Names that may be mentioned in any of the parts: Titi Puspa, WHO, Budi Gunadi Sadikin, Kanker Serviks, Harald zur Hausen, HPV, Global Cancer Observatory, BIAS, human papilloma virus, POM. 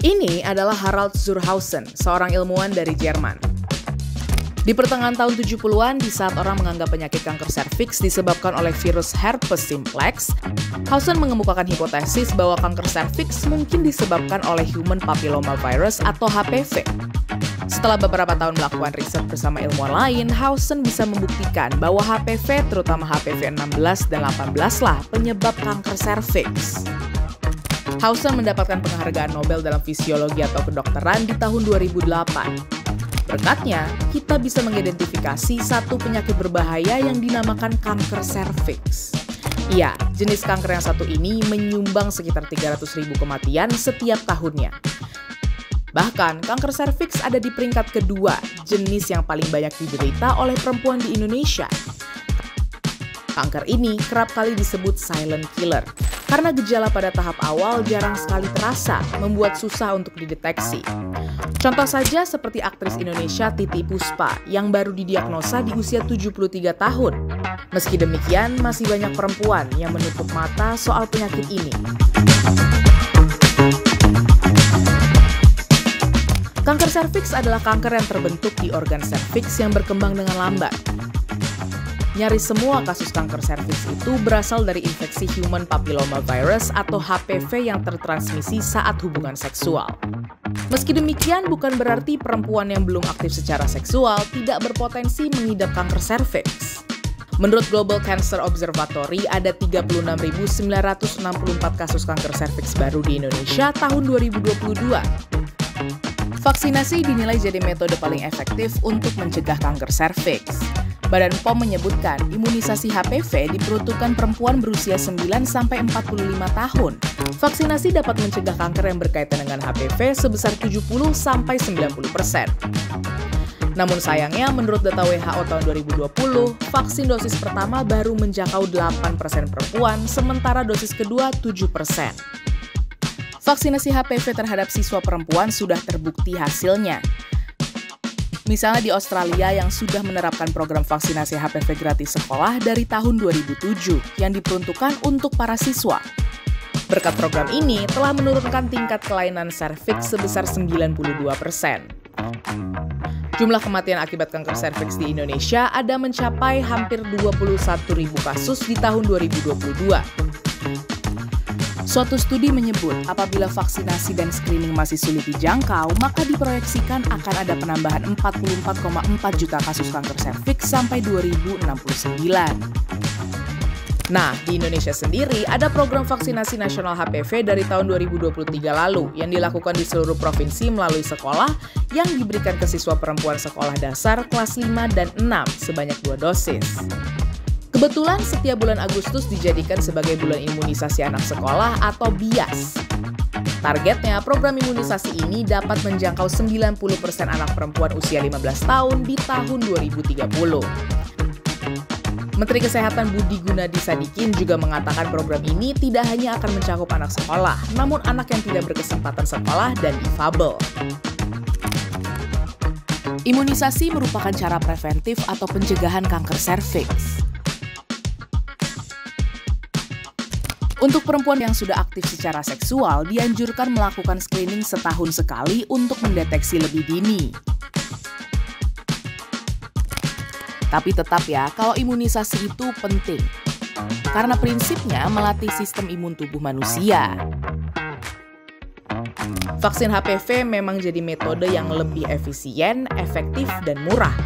Ini adalah Harald zur Hausen, seorang ilmuwan dari Jerman. Di pertengahan tahun 70-an, di saat orang menganggap penyakit kanker serviks disebabkan oleh virus herpes simplex, Hausen mengemukakan hipotesis bahwa kanker serviks mungkin disebabkan oleh human papilloma virus atau HPV. Setelah beberapa tahun melakukan riset bersama ilmuwan lain, Hausen bisa membuktikan bahwa HPV, terutama HPV 16 dan 18 lah, penyebab kanker serviks. Hausen mendapatkan penghargaan Nobel dalam fisiologi atau kedokteran di tahun 2008. Berkatnya, kita bisa mengidentifikasi satu penyakit berbahaya yang dinamakan kanker serviks. Ya, jenis kanker yang satu ini menyumbang sekitar 300.000 kematian setiap tahunnya. Bahkan, kanker serviks ada di peringkat kedua, jenis yang paling banyak diderita oleh perempuan di Indonesia. Kanker ini kerap kali disebut silent killer, karena gejala pada tahap awal jarang sekali terasa, membuat susah untuk dideteksi. Contoh saja seperti aktris Indonesia Titi Puspa yang baru didiagnosa di usia 73 tahun. Meski demikian, masih banyak perempuan yang menutup mata soal penyakit ini. Kanker serviks adalah kanker yang terbentuk di organ serviks yang berkembang dengan lambat. Nyaris semua kasus kanker serviks itu berasal dari infeksi human papilloma virus atau HPV yang tertransmisi saat hubungan seksual. Meski demikian, bukan berarti perempuan yang belum aktif secara seksual tidak berpotensi mengidap kanker serviks. Menurut Global Cancer Observatory, ada 36.964 kasus kanker serviks baru di Indonesia tahun 2022. Vaksinasi dinilai jadi metode paling efektif untuk mencegah kanker serviks. Badan POM menyebutkan imunisasi HPV diperuntukkan perempuan berusia 9–45 tahun. Vaksinasi dapat mencegah kanker yang berkaitan dengan HPV sebesar 70–90%. Namun sayangnya, menurut data WHO tahun 2020, vaksin dosis pertama baru menjangkau 8% perempuan, sementara dosis kedua 7%. Vaksinasi HPV terhadap siswa perempuan sudah terbukti hasilnya. Misalnya di Australia yang sudah menerapkan program vaksinasi HPV gratis sekolah dari tahun 2007 yang diperuntukkan untuk para siswa. Berkat program ini telah menurunkan tingkat kelainan serviks sebesar 92%. Jumlah kematian akibat kanker serviks di Indonesia ada mencapai hampir 21.000 kasus di tahun 2022. Suatu studi menyebut, apabila vaksinasi dan screening masih sulit dijangkau, maka diproyeksikan akan ada penambahan 44,4 juta kasus kanker serviks sampai 2069. Nah, di Indonesia sendiri ada program vaksinasi nasional HPV dari tahun 2023 lalu yang dilakukan di seluruh provinsi melalui sekolah yang diberikan ke siswa perempuan sekolah dasar kelas 5 dan 6 sebanyak 2 dosis. Kebetulan setiap bulan Agustus dijadikan sebagai bulan imunisasi anak sekolah atau BIAS. Targetnya, program imunisasi ini dapat menjangkau 90% anak perempuan usia 15 tahun di tahun 2030. Menteri Kesehatan Budi Gunadi Sadikin juga mengatakan program ini tidak hanya akan mencakup anak sekolah, namun anak yang tidak berkesempatan sekolah dan difabel. Imunisasi merupakan cara preventif atau pencegahan kanker serviks. Untuk perempuan yang sudah aktif secara seksual, dianjurkan melakukan screening setahun sekali untuk mendeteksi lebih dini. Tapi tetap ya, kalau imunisasi itu penting. Karena prinsipnya melatih sistem imun tubuh manusia. Vaksin HPV memang jadi metode yang lebih efisien, efektif, dan murah.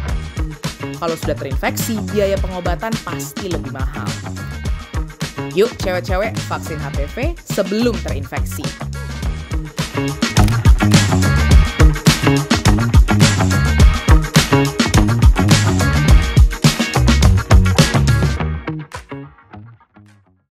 Kalau sudah terinfeksi, biaya pengobatan pasti lebih mahal. Yuk cewek-cewek vaksin HPV sebelum terinfeksi.